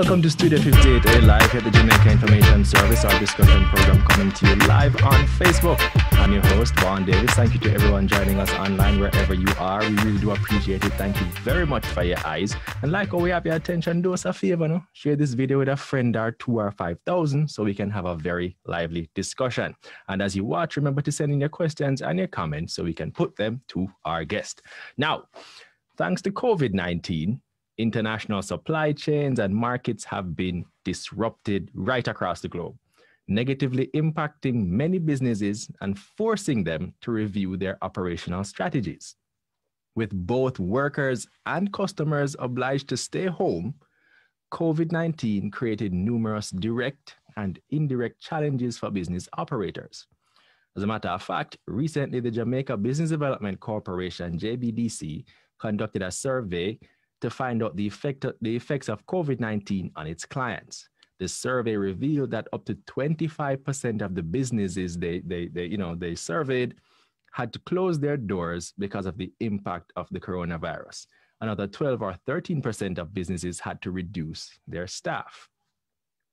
Welcome to Studio 58A Live at the Jamaica Information Service, our discussion program coming to you live on Facebook. I'm your host, Vaughn Davis. Thank you to everyone joining us online wherever you are. We really do appreciate it. Thank you very much for your eyes. And like always, have your attention, do us a favor, no? Share this video with a friend or two or 5,000 so we can have a very lively discussion. And as you watch, remember to send in your questions and your comments so we can put them to our guest. Now, thanks to COVID-19, international supply chains and markets have been disrupted right across the globe, negatively impacting many businesses and forcing them to review their operational strategies. With both workers and customers obliged to stay home, COVID-19 created numerous direct and indirect challenges for business operators. As a matter of fact, recently the Jamaica Business Development Corporation, JBDC, conducted a survey to find out the effects of COVID-19 on its clients. The survey revealed that up to 25% of the businesses they surveyed had to close their doors because of the impact of the coronavirus. Another 12 or 13% of businesses had to reduce their staff.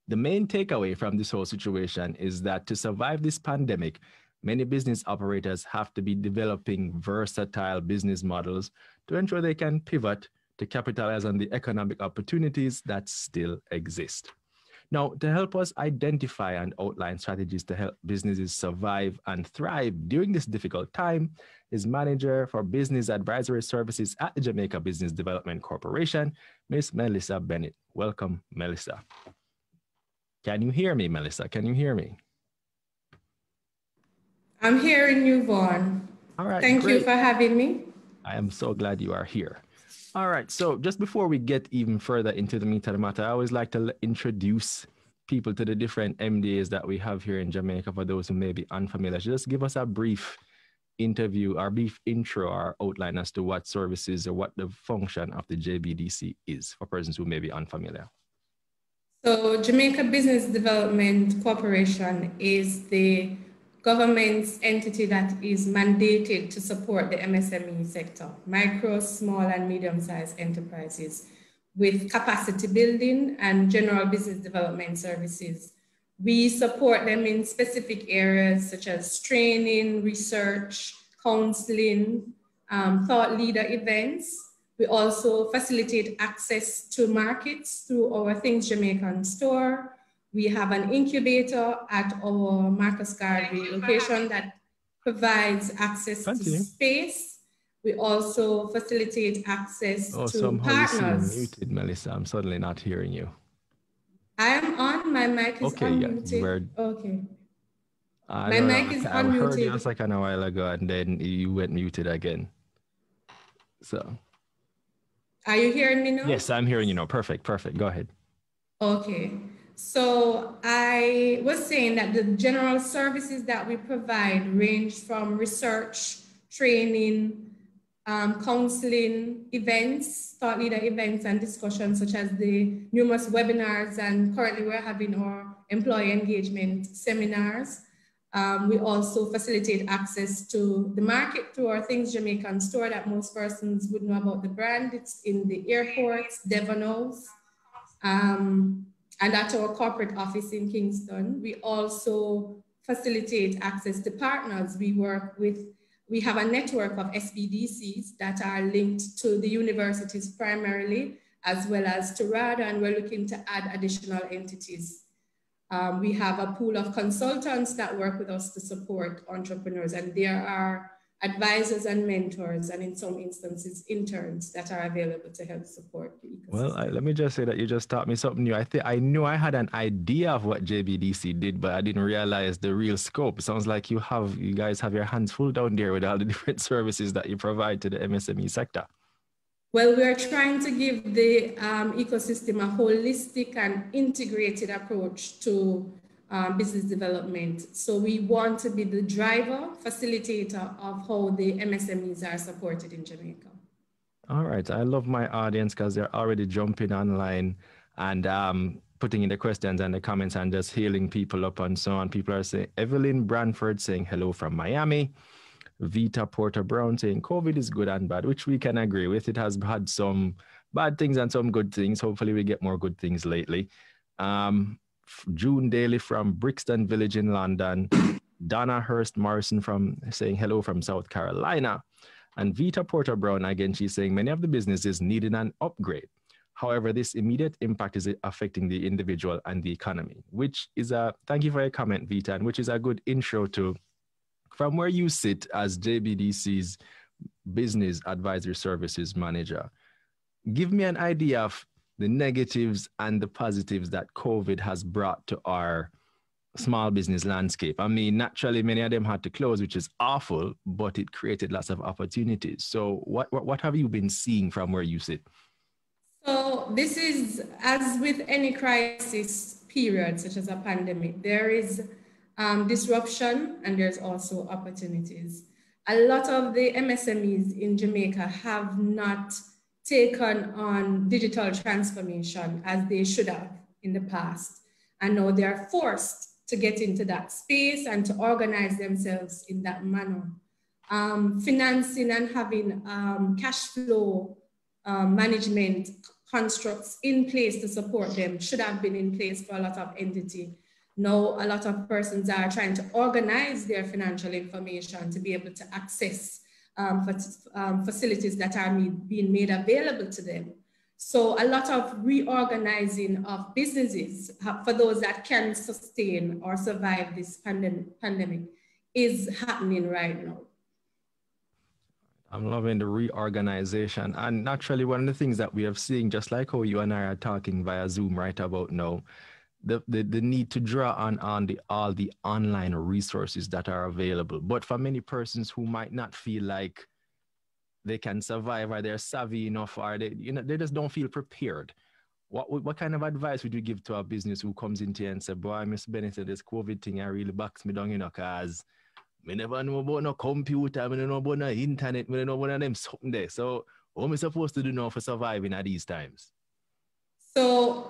The main takeaway from this whole situation is that to survive this pandemic, many business operators have to be developing versatile business models to ensure they can pivot to capitalize on the economic opportunities that still exist. Now, to help us identify and outline strategies to help businesses survive and thrive during this difficult time is Manager for Business Advisory Services at the Jamaica Business Development Corporation, Ms. Melissa Bennett. Welcome, Melissa. Can you hear me, Melissa? Can you hear me? I'm hearing you, Vaughn. All right. Thank you for having me. I am so glad you are here. All right, so just before we get even further into the meat of the matter, I always like to introduce people to the different MDAs that we have here in Jamaica for those who may be unfamiliar. Just give us a brief interview, our brief intro, our outline as to what services or what the function of the JBDC is for persons who may be unfamiliar. So Jamaica Business Development Corporation is the government's entity that is mandated to support the MSME sector, micro, small, and medium-sized enterprises, with capacity building and general business development services. We support them in specific areas such as training, research, counseling, thought leader events. We also facilitate access to markets through our Things Jamaican store. We have an incubator at our Marcus Garvey location that provides access to space. We also facilitate access to partners. Muted, Melissa. I'm suddenly not hearing you. I am on. My mic is unmuted. Yeah, okay. My mic is unmuted. I heard you just like a while ago, and then you went muted again. So. Are you hearing me now? Yes, I'm hearing you now. Perfect. Go ahead. Okay. So I was saying that the general services that we provide range from research, training, counseling, events, thought leader events and discussions such as the numerous webinars, and currently we're having our employee engagement seminars. We also facilitate access to the market through our Things Jamaican store that most persons would know about the brand. It's in the airports, Devonals. And at our corporate office in Kingston, we also facilitate access to partners. We have a network of SBDCs that are linked to the universities primarily, as well as to RADA, and we're looking to add additional entities. We have a pool of consultants that work with us to support entrepreneurs, and there are advisors and mentors, and in some instances, interns that are available to help support the ecosystem. Well, let me just say that you just taught me something new. I knew I had an idea of what JBDC did, but I didn't realize the real scope. It sounds like you guys have your hands full down there with all the different services that you provide to the MSME sector. Well, we are trying to give the ecosystem a holistic and integrated approach to business development. So we want to be the driver, facilitator of how the MSMEs are supported in Jamaica. All right. I love my audience because they're already jumping online and putting in the questions and the comments and just healing people up and so on. People are saying, Evelyn Brantford saying hello from Miami. Vita Porter Brown saying COVID is good and bad, which we can agree with. It has had some bad things and some good things. Hopefully we get more good things lately. June Daly from Brixton Village in London. Donna Hurst Morrison from saying hello from South Carolina. And Vita Porter Brown, again, she's saying many of the businesses needed an upgrade. However, this immediate impact is affecting the individual and the economy, which is a, thank you for your comment, Vita, and which is a good intro to, from where you sit as JBDC's Business Advisory Services Manager, give me an idea of the negatives and the positives that COVID has brought to our small business landscape. I mean, naturally, many of them had to close, which is awful, but it created lots of opportunities. So what have you been seeing from where you sit? So this is, as with any crisis period, such as a pandemic, there is disruption and there's also opportunities. A lot of the MSMEs in Jamaica have not taken on digital transformation as they should have in the past. And now they're forced to get into that space and to organize themselves in that manner. Financing and having cash flow management constructs in place to support them should have been in place for a lot of entities. Now, a lot of persons are trying to organize their financial information to be able to access facilities that are being made available to them. So a lot of reorganizing of businesses for those that can sustain or survive this pandemic is happening right now. I'm loving the reorganization. And naturally, one of the things that we are seeing, just like how you and I are talking via Zoom right about now, the need to draw on all the online resources that are available. But for many persons who might not feel like they can survive or they're savvy enough or they, you know, they just don't feel prepared. What kind of advice would you give to a business who comes into you and say, boy, Miss Bennett, this COVID thing, I really backs me down, you know, because I never know about no computer, I don't know about no internet, I don't know about them something there. So what am I supposed to do now for surviving at these times? So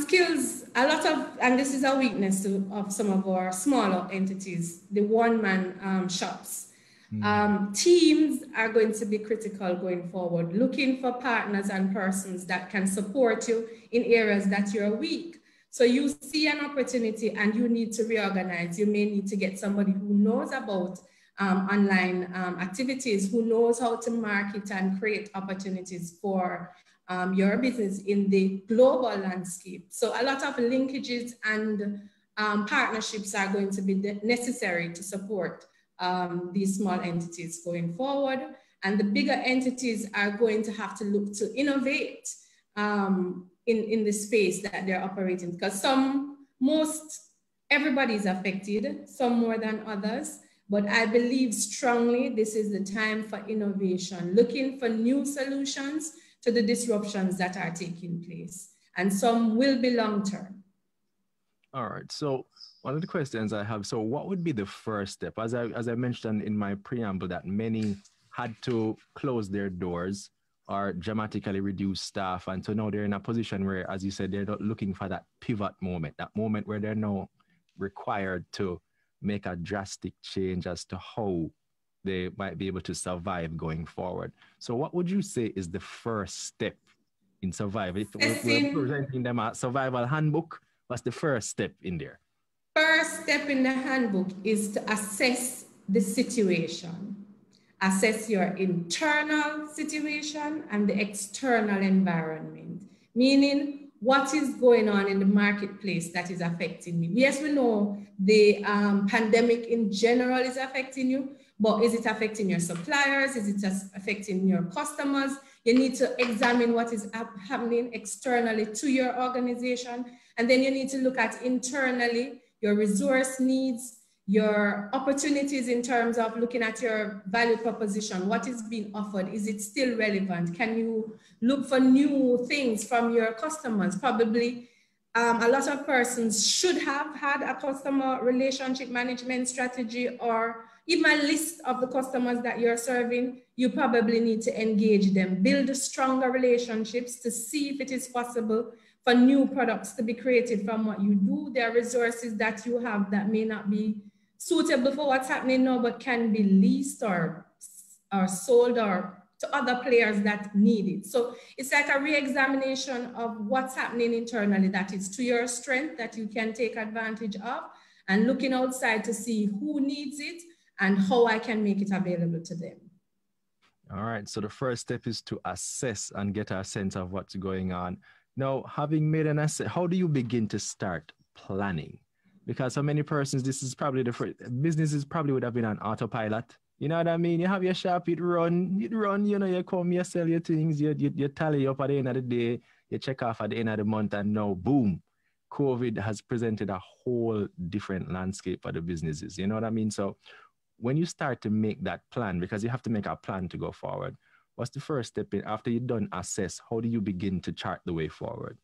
skills, a lot of, and this is a weakness of some of our smaller entities, the one-man shops. Mm. Teams are going to be critical going forward, looking for partners and persons that can support you in areas that you're weak. So you see an opportunity and you need to reorganize. You may need to get somebody who knows about online activities, who knows how to market and create opportunities for your business in the global landscape. So a lot of linkages and partnerships are going to be necessary to support these small entities going forward. And the bigger entities are going to have to look to innovate in the space that they're operating, because everybody's affected, some more than others, but I believe strongly this is the time for innovation, looking for new solutions to the disruptions that are taking place, and some will be long-term. All right, so one of the questions I have, so what would be the first step? As I mentioned in my preamble that many had to close their doors or dramatically reduce staff. And so now they're in a position where, as you said, they're not looking for that pivot moment, that moment where they're now required to make a drastic change as to how they might be able to survive going forward. So what would you say is the first step in survival? If we're presenting them a survival handbook, what's the first step in there? First step in the handbook is to assess the situation. Assess your internal situation and the external environment, meaning what is going on in the marketplace that is affecting me. Yes, we know the pandemic in general is affecting you, but is it affecting your suppliers? Is it just affecting your customers? You need to examine what is happening externally to your organization. And then you need to look at internally your resource needs, your opportunities in terms of looking at your value proposition, what is being offered, is it still relevant? Can you look for new things from your customers? Probably a lot of persons should have had a customer relationship management strategy, or even a list of the customers that you're serving. You probably need to engage them, build stronger relationships to see if it is possible for new products to be created from what you do. There are resources that you have that may not be suitable for what's happening now, but can be leased or sold or to other players that need it. So it's like a re-examination of what's happening internally that is to your strength that you can take advantage of, and looking outside to see who needs it and how I can make it available to them. All right, so the first step is to assess and get a sense of what's going on. Now, having made an assessment, how do you begin to start planning? Because for many persons, this is probably the first, businesses probably would have been on autopilot. You know what I mean? You have your shop, it run, you know, you come, you sell your things, you tally up at the end of the day, you check off at the end of the month, and now, boom, COVID has presented a whole different landscape for the businesses. You know what I mean? So when you start to make that plan, because you have to make a plan to go forward, what's the first step in, after you've done assess, how do you begin to chart the way forward?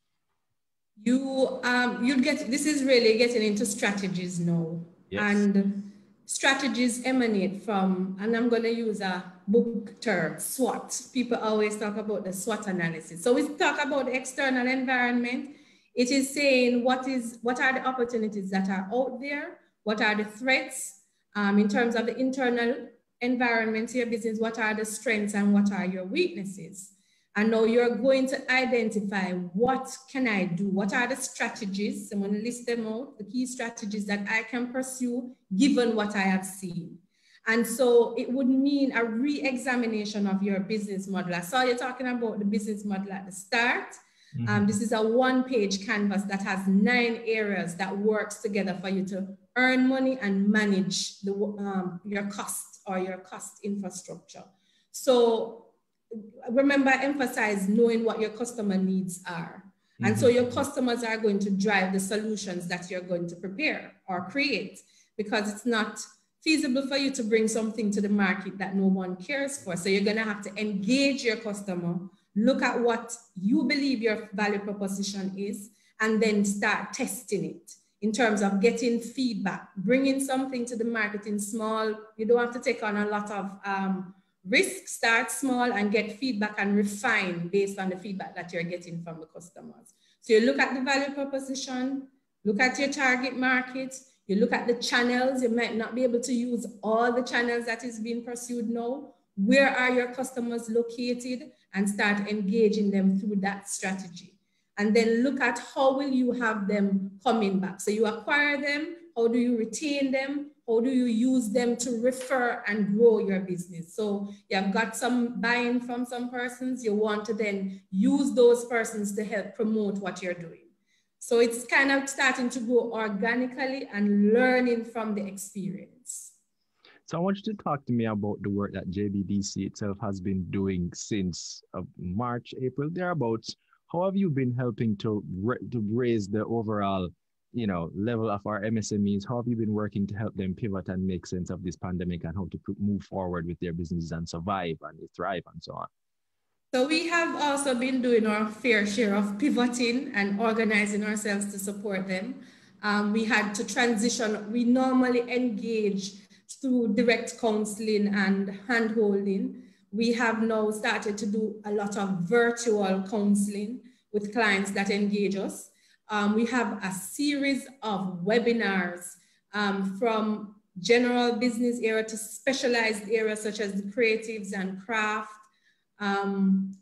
This is really getting into strategies now. Yes. And strategies emanate from, and I'm going to use a book term, SWOT. People always talk about the SWOT analysis. So we talk about the external environment. It is saying what are the opportunities that are out there? What are the threats? In terms of the internal environment to your business, what are the strengths and what are your weaknesses? And now you're going to identify what can I do? What are the strategies? I'm going to list them out, the key strategies that I can pursue given what I have seen. And so it would mean a re-examination of your business model. I saw you talking about the business model at the start. Mm-hmm. This is a one-page canvas that has 9 areas that works together for you to earn money and manage the, your cost or your cost infrastructure. So remember, emphasize knowing what your customer needs are. Mm-hmm. And so your customers are going to drive the solutions that you're going to prepare or create, because it's not feasible for you to bring something to the market that no one cares for. So you're going to have to engage your customer, look at what you believe your value proposition is, and then start testing it in terms of getting feedback, bringing something to the market in small. You don't have to take on a lot of risk. Start small and get feedback and refine based on the feedback that you're getting from the customers. So you look at the value proposition, look at your target market, you look at the channels. You might not be able to use all the channels that is being pursued now. Where are your customers located? And start engaging them through that strategy. And then look at how will you have them coming back. So you acquire them, how do you retain them? How do you use them to refer and grow your business? So you have got some buy-in from some persons, you want to then use those persons to help promote what you're doing. So it's kind of starting to grow organically and learning from the experience. So I want you to talk to me about the work that JBDC itself has been doing since March, April, thereabouts. How have you been helping to raise the overall, you know, level of our MSMEs? How have you been working to help them pivot and make sense of this pandemic and how to move forward with their businesses and survive and thrive and so on? So we have also been doing our fair share of pivoting and organizing ourselves to support them. We had to transition. We normally engage through direct counseling and hand-holding. We have now started to do a lot of virtual counseling with clients that engage us. We have a series of webinars from general business area to specialized areas such as the creatives and craft.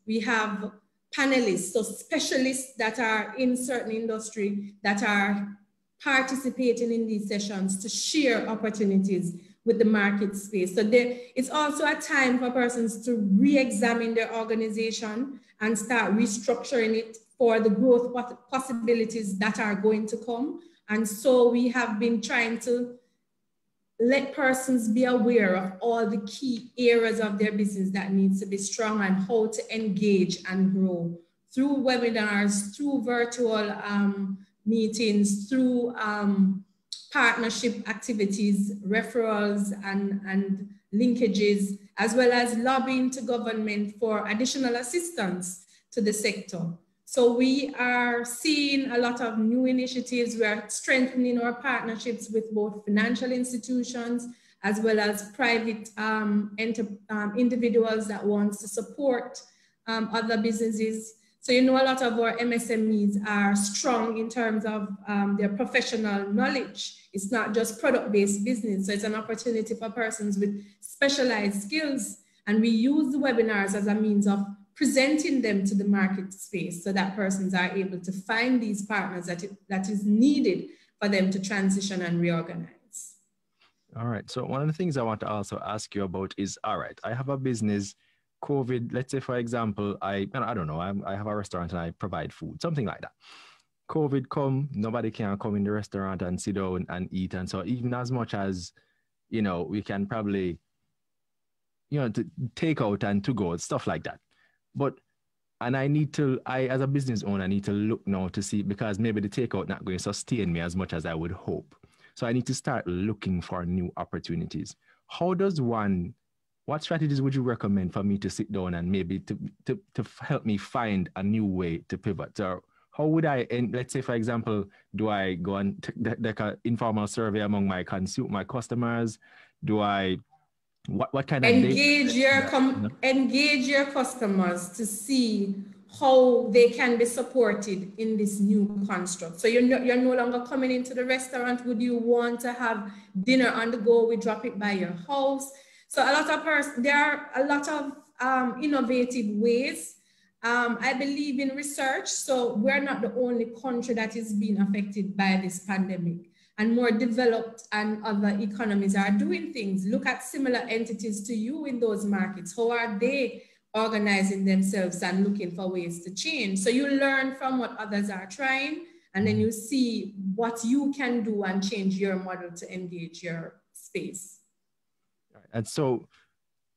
We have panelists, so specialists that are in certain industry that are participating in these sessions to share opportunities with the market space. So it's also a time for persons to re-examine their organization and start restructuring it for the growth possibilities that are going to come. And so we have been trying to let persons be aware of all the key areas of their business that needs to be strong and how to engage and grow through webinars, through virtual meetings, through partnership activities, referrals and linkages, as well as lobbying to government for additional assistance to the sector. So we are seeing a lot of new initiatives. We are strengthening our partnerships with both financial institutions as well as private individuals that wants to support other businesses. So you know, a lot of our MSMEs are strong in terms of their professional knowledge. It's not just product-based business. So it's an opportunity for persons with specialized skills And we use the webinars as a means of presenting them to the market space so that persons are able to find these partners that is needed for them to transition and reorganize. All right. So one of the things I want to also ask you about is, all right, I have a business, COVID, let's say, for example, I don't know, I have a restaurant and I provide food, something like that. COVID come, nobody can come in the restaurant and sit down and eat. And so even as much as, you know, we can probably, you know, to take out and to go, stuff like that. But, and I need to, as a business owner, need to look now to see, because maybe the takeout not going to sustain me as much as I would hope. So I need to start looking for new opportunities. How does one, what strategies would you recommend for me to sit down and maybe to help me find a new way to pivot? So how would I, and let's say, for example, do I go and take like an informal survey among my customers? Do I, what kind of engage your customers to see how they can be supported in this new construct. So you're no longer coming into the restaurant. Would you want to have dinner on the go? We drop it by your house. So a lot of innovative ways. I believe in research. So we're not the only country that is being affected by this pandemic. And more developed and other economies are doing things. Look at similar entities to you in those markets. How are they organizing themselves and looking for ways to change? So you learn from what others are trying, and then you see what you can do and change your model to engage your space. And so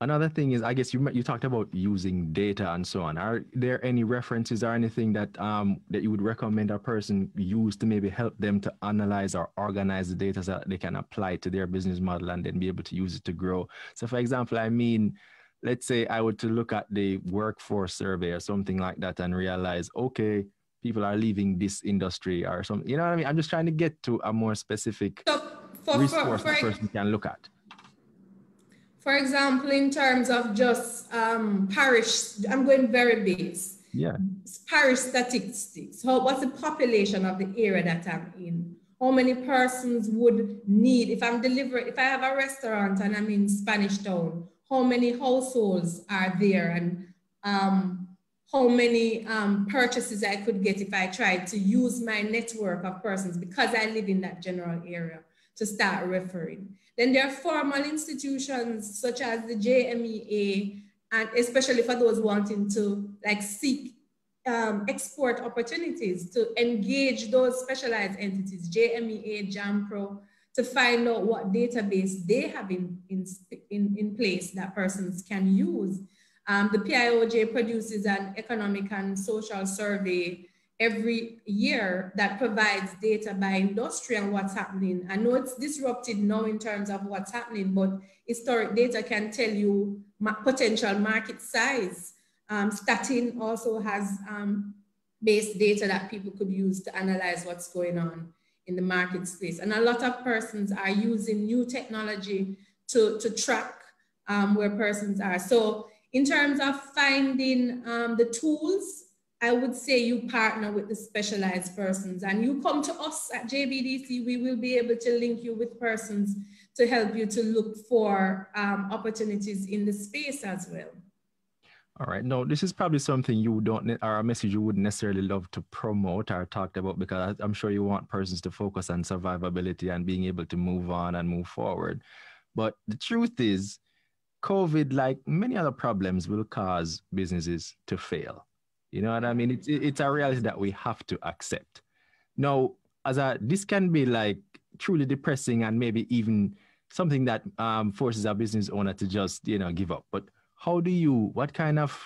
another thing is, I guess you talked about using data and so on. Are there any references or anything that that you would recommend a person use to maybe help them to analyze or organize the data so that they can apply it to their business model and then be able to use it to grow? So for example, I mean, let's say I were to look at the workforce survey or something like that and realize, okay, people are leaving this industry or something. You know what I mean? I'm just trying to get to a more specific resource that person can look at. For example, in terms of just parish, I'm going very base. Yeah. Parish statistics. What's the population of the area that I'm in? How many persons would need, if I have a restaurant and I'm in Spanish Town, how many households are there, and how many purchases I could get if I tried to use my network of persons because I live in that general area to start referring. Then there are formal institutions such as the JMEA, and especially for those wanting to seek export opportunities, to engage those specialized entities, JMEA, JAMPRO, to find out what database they have in place that persons can use. The PIOJ produces an economic and social survey every year that provides data by industry and what's happening. I know it's disrupted now in terms of what's happening, but historic data can tell you potential market size. Statin also has base data that people could use to analyze what's going on in the market space. And a lot of persons are using new technology to track where persons are. So in terms of finding the tools, I would say you partner with the specialized persons, and you come to us at JBDC. We will be able to link you with persons to help you to look for opportunities in the space as well. All right. No, this is probably something you don't, or a message you wouldn't necessarily love to promote or talk about, because I'm sure you want persons to focus on survivability and being able to move on and move forward. But the truth is, COVID, like many other problems, will cause businesses to fail. You know what I mean? It's a reality that we have to accept. Now, this can be truly depressing and maybe even something that forces a business owner to just, you know, give up. But how do you, what kind of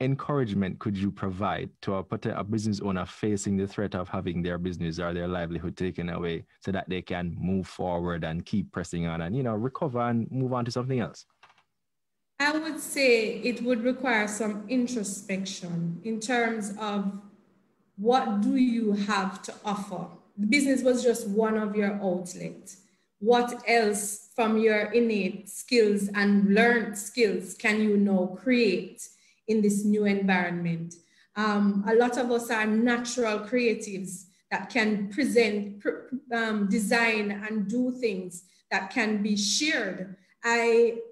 encouragement could you provide to a business owner facing the threat of having their business or their livelihood taken away so that they can move forward and keep pressing on and, you know, recover and move on to something else? I would say it would require some introspection in terms of what do you have to offer? The business was just one of your outlets. What else from your innate skills and learned skills can you now create in this new environment? A lot of us are natural creatives that can present, design, and do things that can be shared.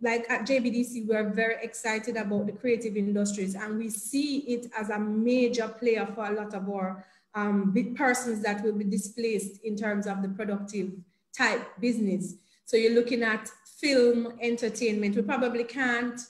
like at JBDC, we are very excited about the creative industries, and we see it as a major player for a lot of our big persons that will be displaced in terms of the productive type business. So you're looking at film, entertainment. We probably can't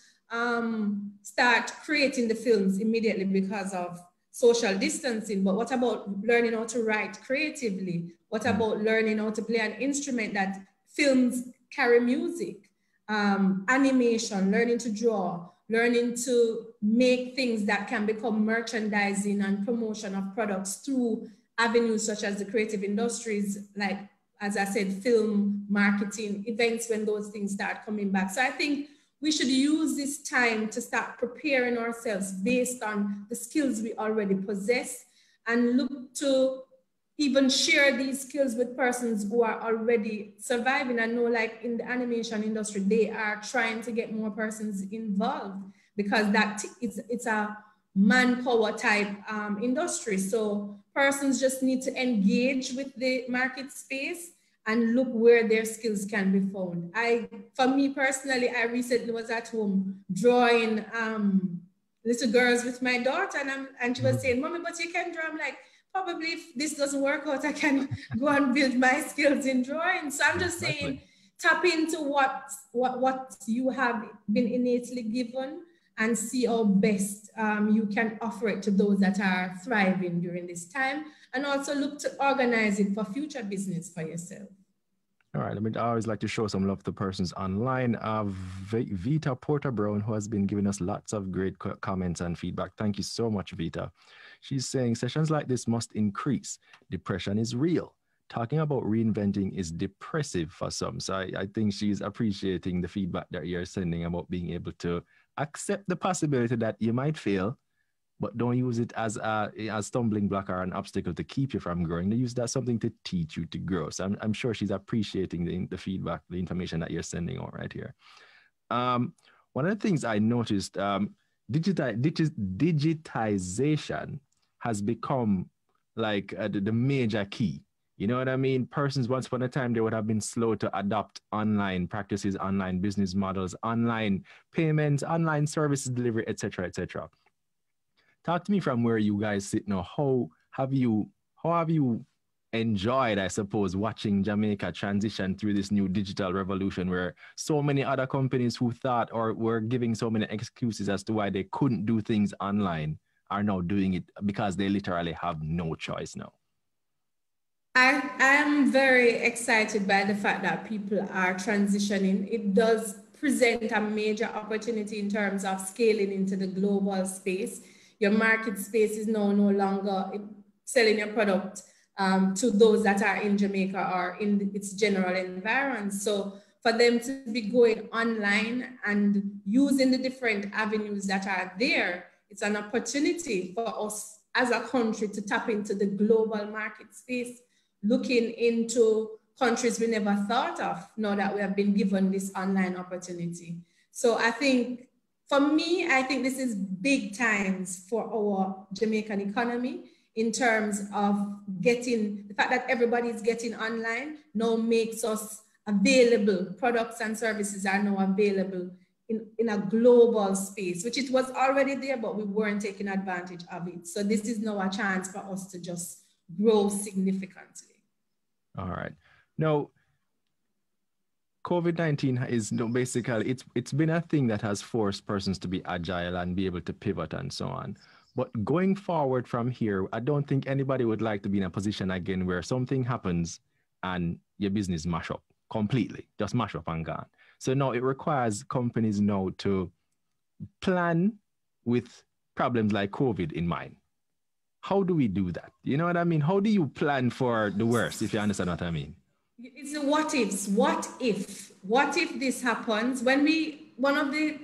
start creating the films immediately because of social distancing, but what about learning how to write creatively? What about learning how to play an instrument that films carry music, animation, learning to draw, learning to make things that can become merchandising and promotion of products through avenues such as the creative industries, like, as I said, film, marketing, events when those things start coming back. So I think we should use this time to start preparing ourselves based on the skills we already possess and look to even share these skills with persons who are already surviving. I know, like in the animation industry, they are trying to get more persons involved because that it's a manpower type industry. So persons just need to engage with the market space and look where their skills can be found. For me personally, I recently was at home drawing little girls with my daughter, and she was saying, "Mommy, but you can draw." I'm like, probably if this doesn't work out, I can go and build my skills in drawing. So I'm just saying, tap into what you have been innately given and see how best you can offer it to those that are thriving during this time, and also look to organize it for future business for yourself. All right, I always like to show some love to persons online. Vita Porter Brown, who has been giving us lots of great comments and feedback. Thank you so much, Vita. She's saying sessions like this must increase. Depression is real. Talking about reinventing is depressive for some. So I think she's appreciating the feedback that you're sending about being able to accept the possibility that you might fail, but don't use it as a stumbling block or an obstacle to keep you from growing. They use that as something to teach you to grow. So I'm sure she's appreciating the feedback, the information that you're sending on right here. One of the things I noticed, digitization has become like the major key. You know what I mean? Persons once upon a time, they would have been slow to adopt online practices, online business models, online payments, online services delivery, et cetera, et cetera. Talk to me from where you guys sit now. How have you enjoyed, I suppose, watching Jamaica transition through this new digital revolution where so many other companies who thought or were giving so many excuses as to why they couldn't do things online are now doing it because they literally have no choice now? I am very excited by the fact that people are transitioning. It does present a major opportunity in terms of scaling into the global space. Your market space is now no longer selling your product to those that are in Jamaica or in its general environment. So for them to be going online and using the different avenues that are there, it's an opportunity for us as a country to tap into the global market space, looking into countries we never thought of now that we have been given this online opportunity. So I think, for me, I think this is big times for our Jamaican economy in terms of the fact that everybody's getting online now makes us available. Products and services are now available in a global space, which it was already there, but we weren't taking advantage of it. So this is now a chance for us to just grow significantly. All right. Now, COVID-19 is basically, it's been a thing that has forced persons to be agile and be able to pivot and so on. But going forward from here, I don't think anybody would like to be in a position again where something happens and your business mash up completely, just mash up and gone. So now it requires companies now to plan with problems like COVID in mind. How do we do that? You know what I mean? How do you plan for the worst, if you understand what I mean? It's the what ifs. What if? What if this happens? One of the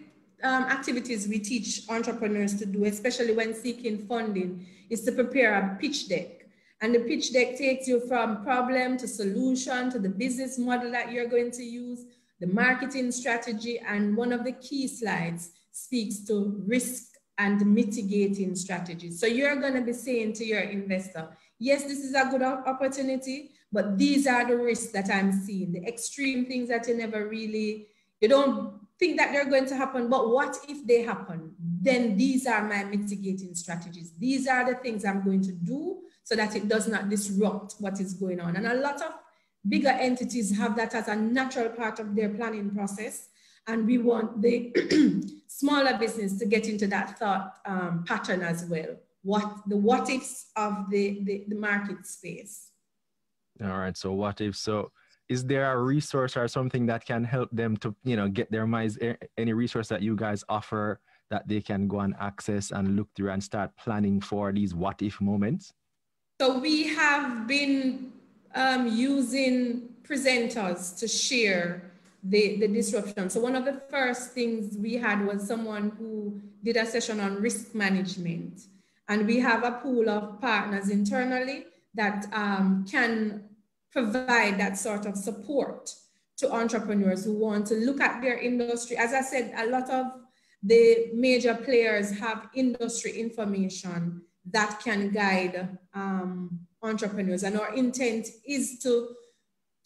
activities we teach entrepreneurs to do, especially when seeking funding, is to prepare a pitch deck. And the pitch deck takes you from problem to solution to the business model that you're going to use, the marketing strategy, and one of the key slides speaks to risk and mitigating strategies. So you're going to be saying to your investor, yes, this is a good opportunity, but these are the risks that I'm seeing, the extreme things that you never really You don't think that they're going to happen, but what if they happen? Then these are my mitigating strategies. These are the things I'm going to do so that it does not disrupt what is going on. And a lot of bigger entities have that as a natural part of their planning process. And we want the smaller business to get into that thought pattern as well. What ifs of the market space. All right, so what if, so is there a resource or something that can help them to, you know, get their minds, any resource that you guys offer that they can go and access and look through and start planning for these what if moments? So we have been using presenters to share the disruption. So one of the first things we had was someone who did a session on risk management. And we have a pool of partners internally that can provide that sort of support to entrepreneurs who want to look at their industry. As I said, a lot of the major players have industry information that can guide entrepreneurs. And our intent is to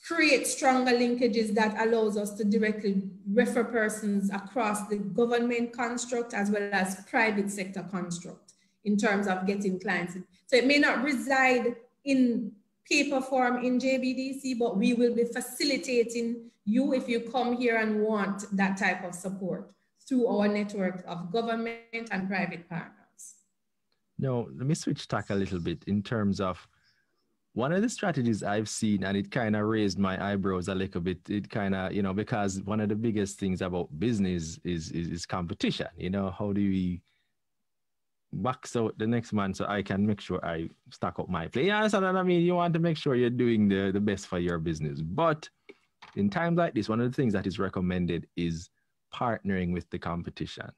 create stronger linkages that allows us to directly refer persons across the government construct as well as private sector construct in terms of getting clients. So it may not reside in paper form in JBDC, but we will be facilitating you if you come here and want that type of support through our network of government and private partners. Now, let me switch tack a little bit in terms of one of the strategies I've seen, and it kind of raised my eyebrows a little bit. It kind of, you know, because one of the biggest things about business is competition. You know, how do we box out the next man so I can make sure I stock up my plate? You understand what I mean? You want to make sure you're doing the best for your business. But in times like this, one of the things that is recommended is partnering with the competition.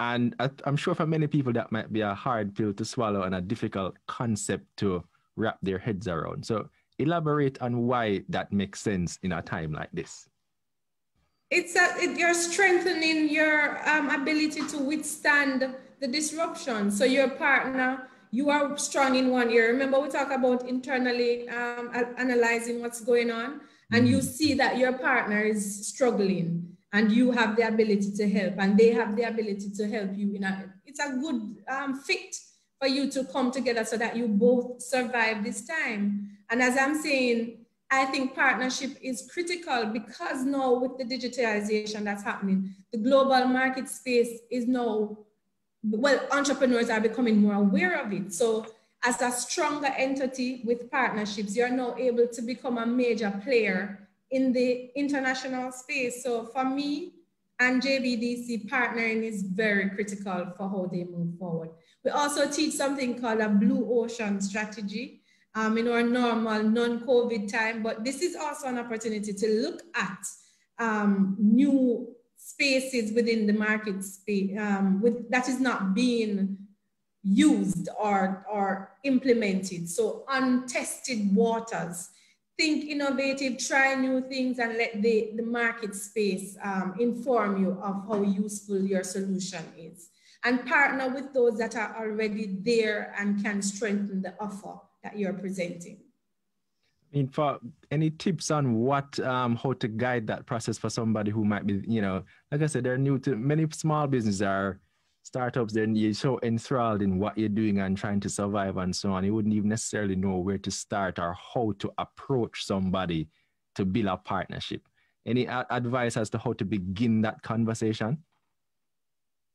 And I'm sure for many people that might be a hard pill to swallow and a difficult concept to wrap their heads around. So elaborate on why that makes sense in a time like this. You're strengthening your ability to withstand the disruption. So your partner, you are strong in one area. Remember, we talk about internally analyzing what's going on, and you see that your partner is struggling and you have the ability to help and they have the ability to help you. It's a good fit for you to come together so that you both survive this time. And as I'm saying, I think partnership is critical because now with the digitalization that's happening, the global market space is now, well, entrepreneurs are becoming more aware of it. So as a stronger entity with partnerships, you're now able to become a major player in the international space. So for me and JBDC, partnering is very critical for how they move forward. We also teach something called a blue ocean strategy in our normal non-COVID time, but this is also an opportunity to look at new spaces within the market space that is not being used or implemented. So untested waters, think innovative, try new things and let the market space inform you of how useful your solution is. And partner with those that are already there and can strengthen the offer that you're presenting. In fact, any tips on what, how to guide that process for somebody who might be, you know, like I said, they're new to many small businesses are startups. They're so enthralled in what you're doing and trying to survive and so on. You wouldn't even necessarily know where to start or how to approach somebody to build a partnership. Any advice as to how to begin that conversation?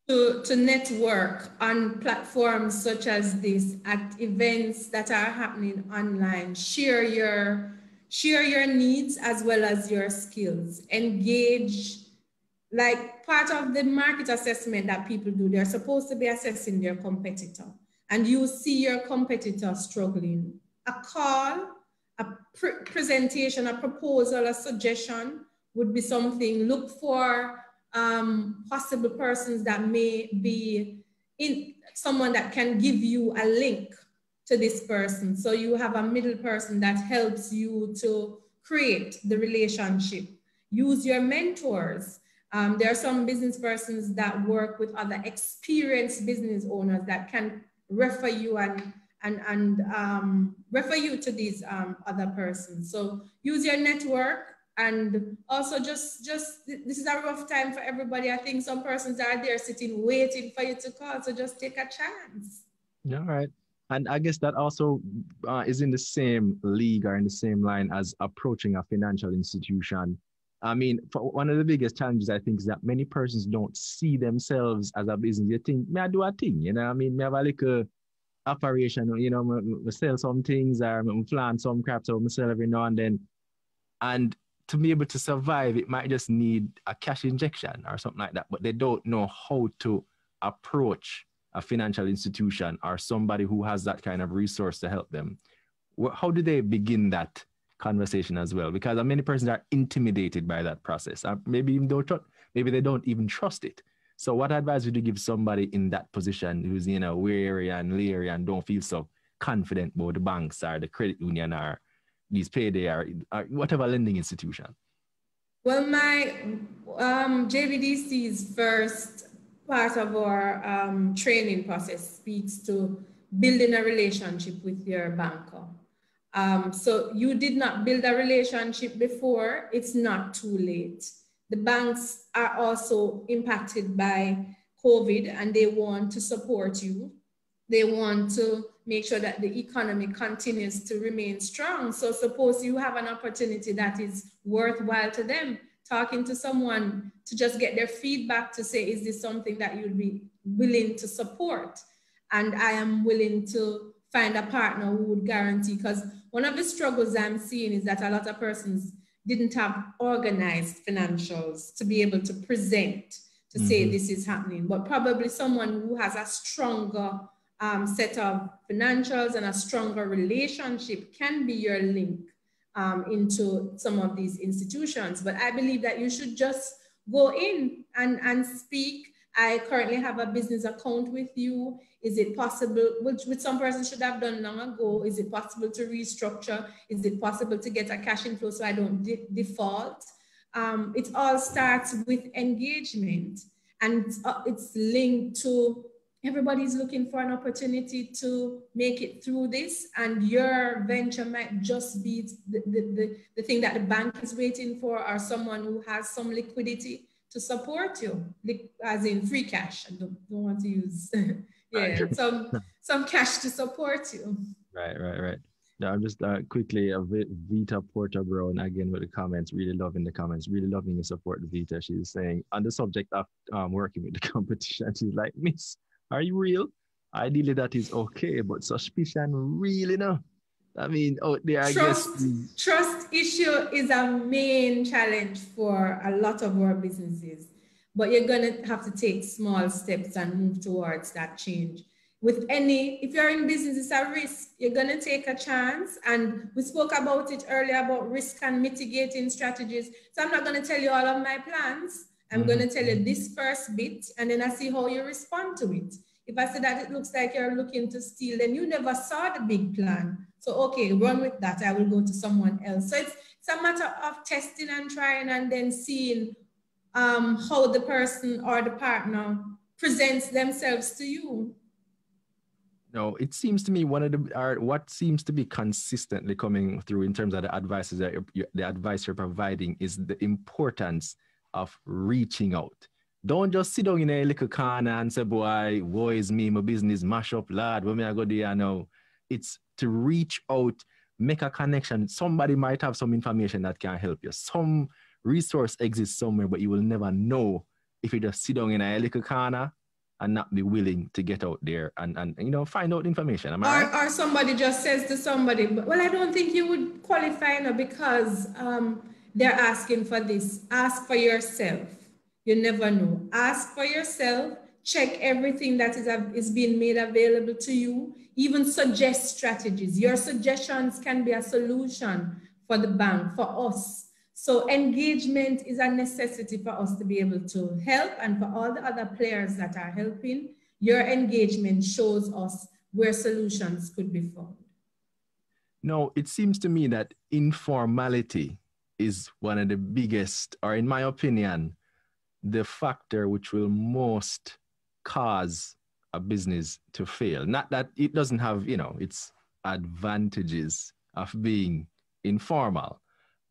To network on platforms such as this, at events that are happening online, share your needs as well as your skills. Engage, like part of the market assessment that people do, they're supposed to be assessing their competitor, and you see your competitor struggling. A call, a presentation, a proposal, a suggestion would be something. Look for possible persons that may be in someone that can give you a link to this person. So you have a middle person that helps you to create the relationship. Use your mentors. There are some business persons that work with other experienced business owners that can refer you and refer you to these other persons. So use your network And also just this is a rough time for everybody. I think some persons are there sitting, waiting for you to call. So just take a chance. Yeah, all right. And I guess that also is in the same league or in the same line as approaching a financial institution. I mean, one of the biggest challenges, I think, is that many persons don't see themselves as a business. They think, may I do a thing? You know what I mean? May I have like a operation, you know, me sell some things or me plant some crops or me sell every now and then. And to be able to survive, it might just need a cash injection or something like that. But they don't know how to approach a financial institution or somebody who has that kind of resource to help them. How do they begin that conversation as well? Because many persons are intimidated by that process. Maybe even don't trust, maybe they don't even trust it. So what advice would you give somebody in that position who's, you know, wary and leery and don't feel so confident about the banks or the credit union or these payday or whatever lending institution? Well, my JBDC's first part of our training process speaks to building a relationship with your banker. So you did not build a relationship before, it's not too late. The banks are also impacted by COVID and they want to support you. They want to make sure that the economy continues to remain strong. So suppose you have an opportunity that is worthwhile to them, talking to someone to just get their feedback to say, is this something that you'd be willing to support? And I am willing to find a partner who would guarantee, because one of the struggles I'm seeing is that a lot of persons didn't have organized financials to be able to present, to say this is happening, but probably someone who has a stronger set of financials and a stronger relationship can be your link into some of these institutions. But I believe that you should just go in and speak. I currently have a business account with you. Is it possible, which some person should have done long ago, is it possible to restructure? Is it possible to get a cash inflow so I don't default? It all starts with engagement, and it's linked to everybody's looking for an opportunity to make it through this, and your venture might just be the thing that the bank is waiting for, or someone who has some liquidity to support you, as in free cash. I don't want to use some cash to support you. Right. Now I'm just quickly, Vita Porter Brown again with the comments. Really loving the comments. Really loving your support, Vita. She's saying on the subject of working with the competition. She's like, Miss, are you real? Ideally, that is okay, but suspicion, really, no. I mean, out there, I guess. Trust issue is a main challenge for a lot of our businesses, but you're going to have to take small steps and move towards that change. With any, if you're in business, it's a risk. You're going to take a chance. And we spoke about it earlier about risk and mitigating strategies. So I'm not going to tell you all of my plans. I'm going to tell you this first bit, and then I see how you respond to it. If I say that it looks like you're looking to steal, then you never saw the big plan. So, okay, run with that. I will go to someone else. So it's a matter of testing and trying, and then seeing how the person or the partner presents themselves to you. No, it seems to me what seems to be consistently coming through in terms of the advices that the advice you're providing is the importance of reaching out. Don't just sit down in a little corner and say, boy, woe is me, my business mash up, lad, what may I go do here now? It's to reach out, make a connection. Somebody might have some information that can help you. Some resource exists somewhere, but you will never know if you just sit down in a little corner and not be willing to get out there and you know, find out information. Am I right? Or somebody just says to somebody, well, I don't think you would qualify now because they're asking for this. Ask for yourself. You never know. Ask for yourself. Check everything that is being made available to you. Even suggest strategies. Your suggestions can be a solution for the bank, for us. So engagement is a necessity for us to be able to help, and for all the other players that are helping, your engagement shows us where solutions could be found. No, it seems to me that informality is one of the biggest, or in my opinion, the factor which will most cause a business to fail. Not that it doesn't have, you know, its advantages of being informal,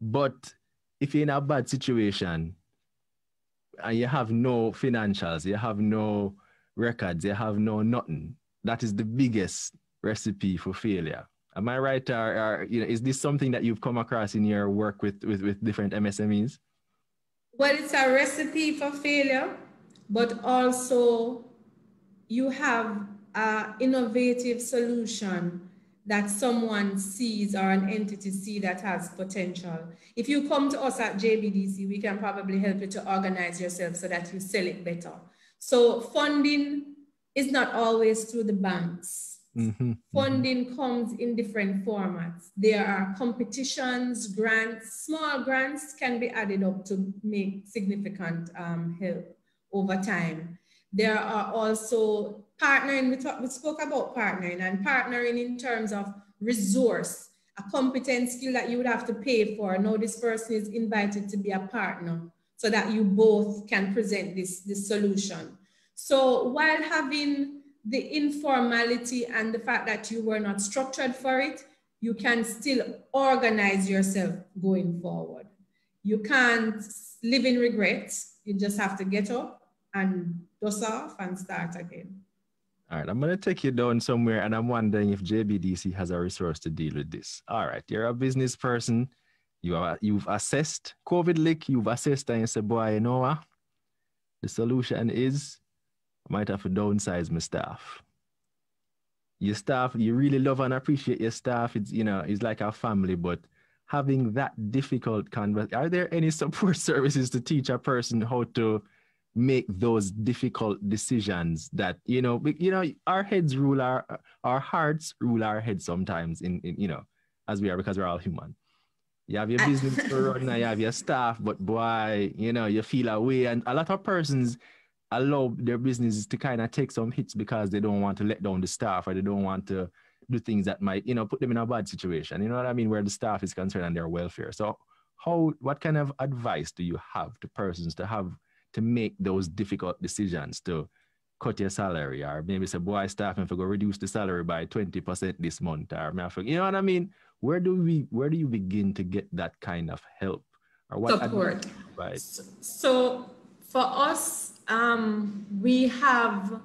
but if you're in a bad situation and you have no financials, you have no records, you have no nothing, that is the biggest recipe for failure. Am I right? Or, you know, is this something that you've come across in your work with different MSMEs? Well, it's a recipe for failure, but also you have an innovative solution that someone sees or an entity sees that has potential. If you come to us at JBDC, we can probably help you to organize yourself so that you sell it better. So funding is not always through the banks. Mm-hmm. Funding comes in different formats. There are competitions, grants, small grants can be added up to make significant help over time. There are also partnering, we spoke about partnering, and partnering in terms of resource, a competence skill that you would have to pay for. Now this person is invited to be a partner so that you both can present this solution. So while having the informality and the fact that you were not structured for it, you can still organize yourself going forward. You can't live in regret. You just have to get up and dust off and start again. All right, I'm going to take you down somewhere, and I'm wondering if JBDC has a resource to deal with this. All right, you're a business person. You've assessed COVID leak. You've assessed and you say, boy, you know what? The solution is might have to downsize my staff. Your staff, you really love and appreciate your staff. It's, you know, it's like our family, but having that difficult conversation, are there any support services to teach a person how to make those difficult decisions that, you know, our heads rule our hearts rule our heads sometimes in you know, as we are, because we're all human. You have your business to run, you have your staff, but boy, you know, you feel away. And a lot of persons allow their businesses to kind of take some hits because they don't want to let down the staff, or they don't want to do things that might, you know, put them in a bad situation. You know what I mean? Where the staff is concerned and their welfare. So what kind of advice do you have to persons to have to make those difficult decisions to cut your salary, or maybe say, boy, staff, if I go reduce the salary by 20% this month, or you know what I mean? Where do you begin to get that kind of help? Or what support? So for us, we have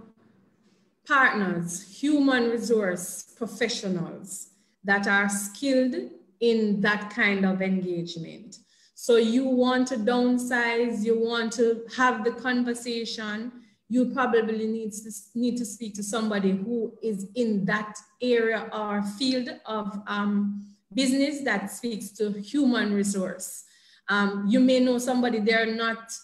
partners, human resource professionals that are skilled in that kind of engagement. So you want to downsize, you want to have the conversation, you probably need to speak to somebody who is in that area or field of business that speaks to human resource. You may know somebody, they're not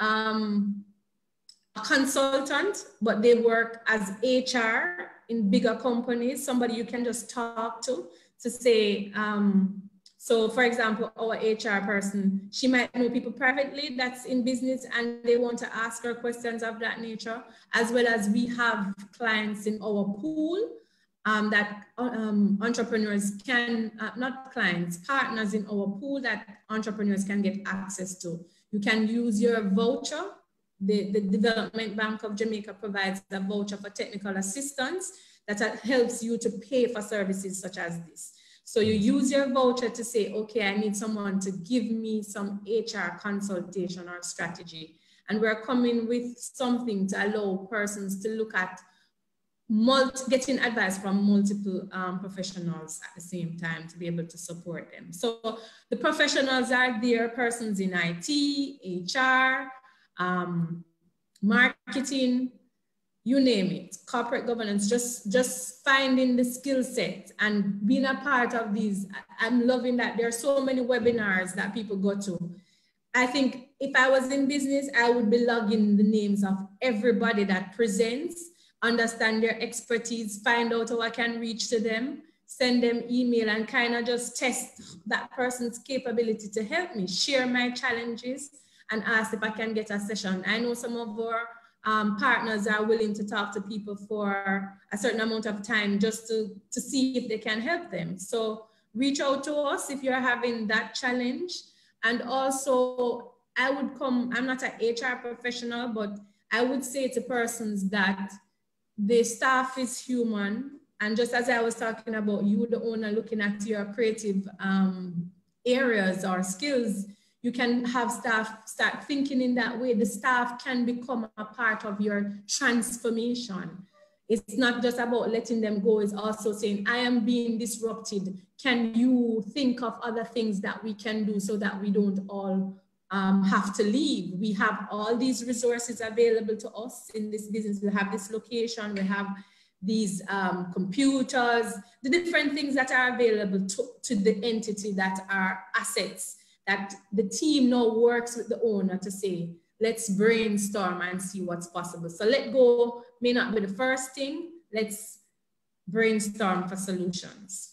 a consultant, but they work as HR in bigger companies, somebody you can just talk to say, so for example, our HR person, she might know people privately that's in business and they want to ask her questions of that nature, as well as we have clients in our pool that entrepreneurs can, not clients, partners in our pool that entrepreneurs can get access to. You can use your voucher. The Development Bank of Jamaica provides a voucher for technical assistance that helps you to pay for services such as this. So you use your voucher to say, okay, I need someone to give me some HR consultation or strategy. And we're coming with something to allow persons to look at getting advice from multiple professionals at the same time to be able to support them. So the professionals are there, persons in IT, HR, marketing, you name it, corporate governance, just finding the skill set and being a part of these. I'm loving that there are so many webinars that people go to. I think if I was in business, I would be logging the names of everybody that presents, understand their expertise, find out how I can reach to them, send them email and kind of just test that person's capability to help me, share my challenges, and ask if I can get a session. I know some of our partners are willing to talk to people for a certain amount of time just to see if they can help them. So reach out to us if you're having that challenge. And also I'm not an HR professional, but I would say to persons that the staff is human. And just as I was talking about you, the owner, looking at your creative areas or skills, you can have staff start thinking in that way. The staff can become a part of your transformation. It's not just about letting them go, it's also saying, I am being disrupted. Can you think of other things that we can do so that we don't all have to leave? We have all these resources available to us in this business. We have this location, we have these computers, the different things that are available to the entity that are assets, that the team now works with the owner to say, let's brainstorm and see what's possible. So let go may not be the first thing. Let's brainstorm for solutions.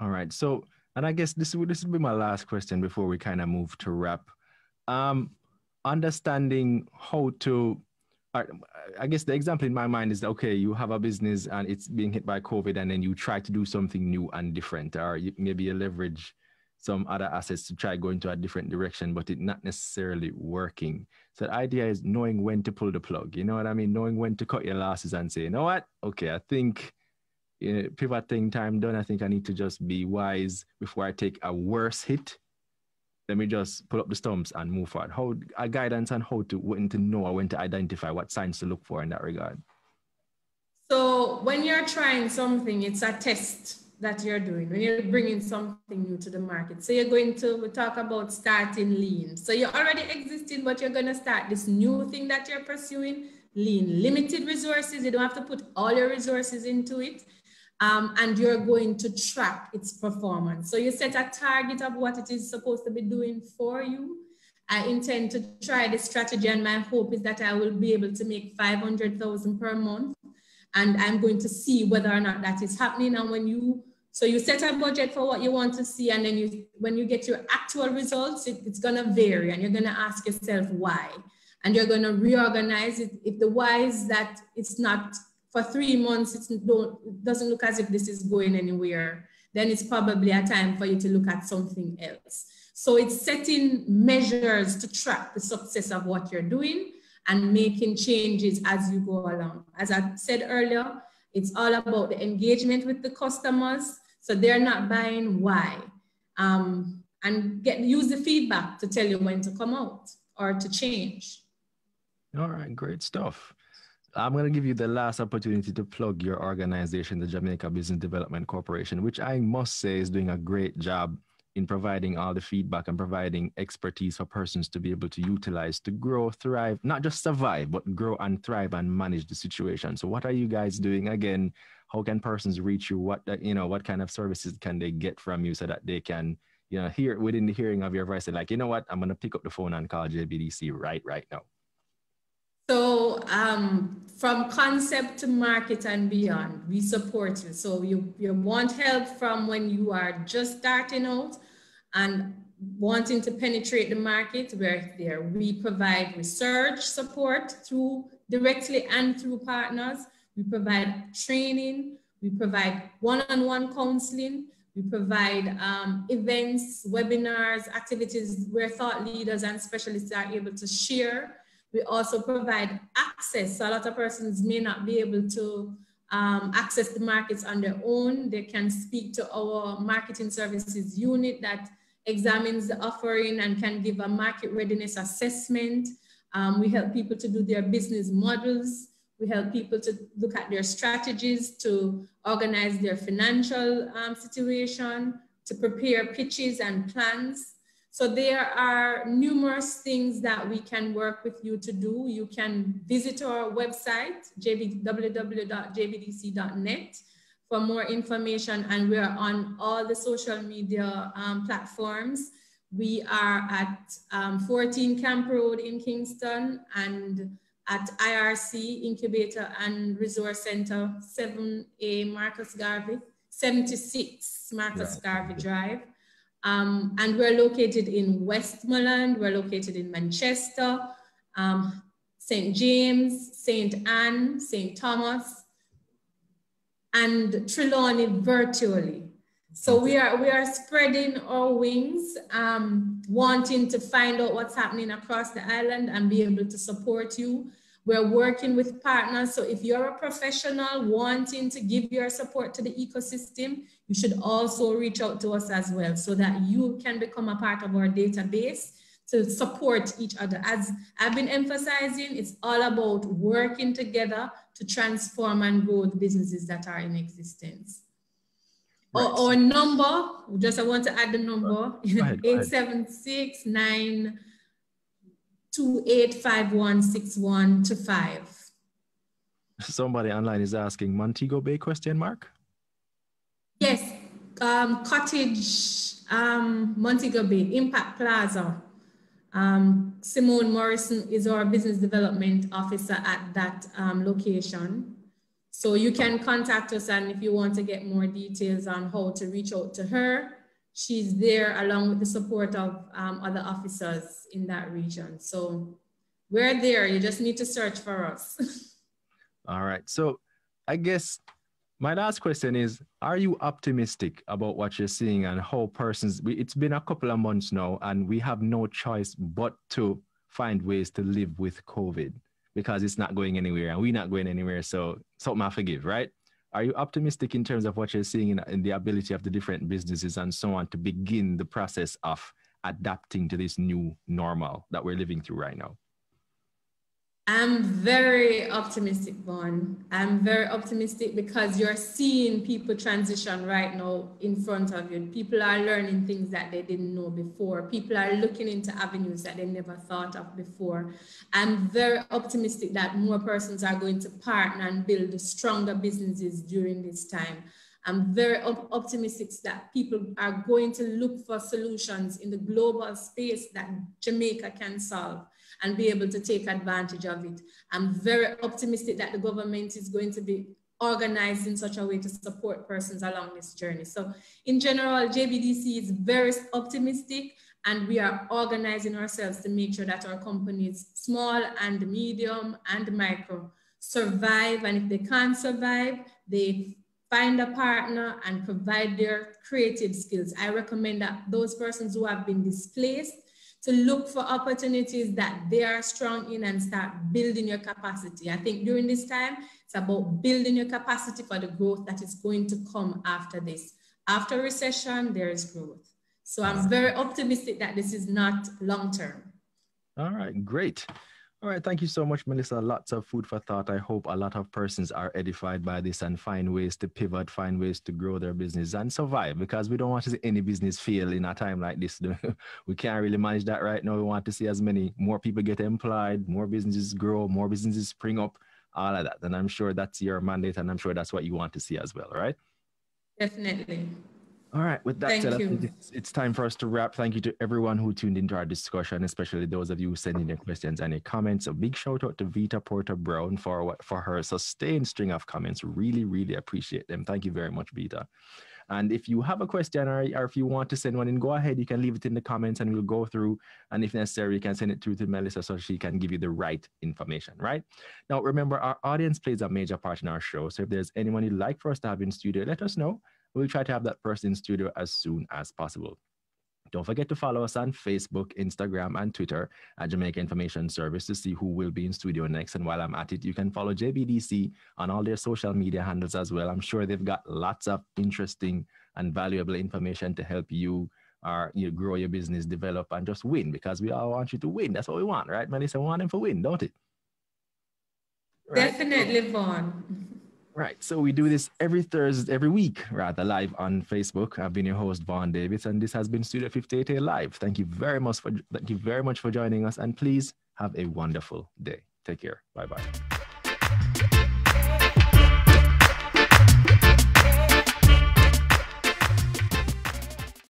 All right. So, and I guess this will be my last question before we kind of move to wrap. Understanding how to, I guess the example in my mind is, okay, you have a business and it's being hit by COVID, and then you try to do something new and different, or maybe you leverage some other assets to try going to a different direction, but it not necessarily working. So the idea is knowing when to pull the plug, you know what I mean? Knowing when to cut your losses and say, you know what? Okay, I think pivoting time done. I think I need to just be wise before I take a worse hit. Let me just pull up the stumps and move forward. How a guidance on how to, when to know or when to identify what signs to look for in that regard. So when you're trying something, it's a test that you're doing, when you're bringing something new to the market. So you're going to talk about starting lean. So you're already existing, but you're going to start this new thing that you're pursuing, lean, limited resources. You don't have to put all your resources into it. And you're going to track its performance. So you set a target of what it is supposed to be doing for you. I intend to try this strategy, and my hope is that I will be able to make 500,000 per month. And I'm going to see whether or not that is happening. And when you, so you set a budget for what you want to see, and then you, when you get your actual results, it's going to vary, and you're going to ask yourself why, and you're going to reorganize it. If the why is that it's not for 3 months, it doesn't look as if this is going anywhere, then it's probably a time for you to look at something else. So it's setting measures to track the success of what you're doing and making changes as you go along. As I said earlier, it's all about the engagement with the customers. So they're not buying, why? And use the feedback to tell you when to come out or to change. All right, great stuff. I'm going to give you the last opportunity to plug your organization, the Jamaica Business Development Corporation, which I must say is doing a great job in providing all the feedback and providing expertise for persons to be able to utilize to grow, thrive, not just survive, but grow and thrive and manage the situation. So what are you guys doing? Again, how can persons reach you? What, you know, what kind of services can they get from you so that they can, you know, hear within the hearing of your voice, they're like, you know what, I'm going to pick up the phone and call JBDC right now. So from concept to market and beyond, we support you. So you want help from when you are just starting out and wanting to penetrate the market, we're there. We provide research support through directly and through partners. We provide training. We provide one-on-one counseling. We provide events, webinars, activities where thought leaders and specialists are able to share. We also provide access. So a lot of persons may not be able to access the markets on their own. They can speak to our marketing services unit that examines the offering and can give a market readiness assessment. We help people to do their business models. We help people to look at their strategies, to organize their financial situation, to prepare pitches and plans. So there are numerous things that we can work with you to do. You can visit our website, www.jbdc.net, for more information. And we are on all the social media platforms. We are at 14 Camp Road in Kingston, and at IRC Incubator and Resource Center, 7A Marcus Garvey, 76 Marcus Garvey Drive. And we're located in Westmoreland, we're located in Manchester, St. James, St. Anne, St. Thomas, and Trelawney virtually. So we are spreading our wings, wanting to find out what's happening across the island and be able to support you. We're working with partners. So if you're a professional wanting to give your support to the ecosystem, you should also reach out to us as well so that you can become a part of our database to support each other. As I've been emphasizing, it's all about working together to transform and grow the businesses that are in existence. Right. Our number, just I want to add the number, 876-928-516125. Somebody online is asking, Montego Bay question mark? Yes, Cottage, Montego Bay, Impact Plaza. Simone Morrison is our business development officer at that location. So you can contact us, and if you want to get more details on how to reach out to her, she's there along with the support of other officers in that region. So we're there, you just need to search for us. All right, so I guess my last question is, are you optimistic about what you're seeing and how persons, it's been a couple of months now and we have no choice but to find ways to live with COVID because it's not going anywhere and we're not going anywhere, so something I forgive, right? Are you optimistic in terms of what you're seeing in the ability of the different businesses and so on to begin the process of adapting to this new normal that we're living through right now? I'm very optimistic, Vaughn. I'm very optimistic because you're seeing people transition right now in front of you. People are learning things that they didn't know before. People are looking into avenues that they never thought of before. I'm very optimistic that more persons are going to partner and build stronger businesses during this time. I'm very optimistic that people are going to look for solutions in the global space that Jamaica can solve and be able to take advantage of it. I'm very optimistic that the government is going to be organized in such a way to support persons along this journey. So in general, JBDC is very optimistic, and we are organizing ourselves to make sure that our companies, small and medium and micro, survive. And if they can't survive, they find a partner and provide their creative skills. I recommend that those persons who have been displaced to look for opportunities that they are strong in and start building your capacity. I think during this time, it's about building your capacity for the growth that is going to come after this. After recession, there is growth. So I'm very optimistic that this is not long-term. All right, great. All right, thank you so much, Melissa. Lots of food for thought. I hope a lot of persons are edified by this and find ways to pivot, find ways to grow their business and survive, because we don't want to see any business fail in a time like this. We can't really manage that right now. We want to see as many more people get employed, more businesses grow, more businesses spring up, all of that. And I'm sure that's your mandate, and I'm sure that's what you want to see as well, right? Definitely. All right, with that said, I think it's time for us to wrap. Thank you to everyone who tuned into our discussion, especially those of you sending their questions and your comments. A big shout out to Vita Porter Brown for her sustained string of comments. Really, really appreciate them. Thank you very much, Vita. And if you have a question or if you want to send one in, go ahead, you can leave it in the comments and we'll go through. And if necessary, you can send it through to Melissa so she can give you the right information, right? Now, remember, our audience plays a major part in our show. So if there's anyone you'd like for us to have in studio, let us know. We'll try to have that person in studio as soon as possible. Don't forget to follow us on Facebook, Instagram, and Twitter at Jamaica Information Service to see who will be in studio next. And while I'm at it, you can follow JBDC on all their social media handles as well. I'm sure they've got lots of interesting and valuable information to help you, grow your business, develop, and just win, because we all want you to win. That's what we want, right, Melissa? We want them to win, don't it? Right? Definitely, Vaughn. Right, so we do this every week, live on Facebook. I've been your host, Vaughn Davis, and this has been Studio 58A Live. Thank you very much for joining us, and please have a wonderful day. Take care. Bye-bye.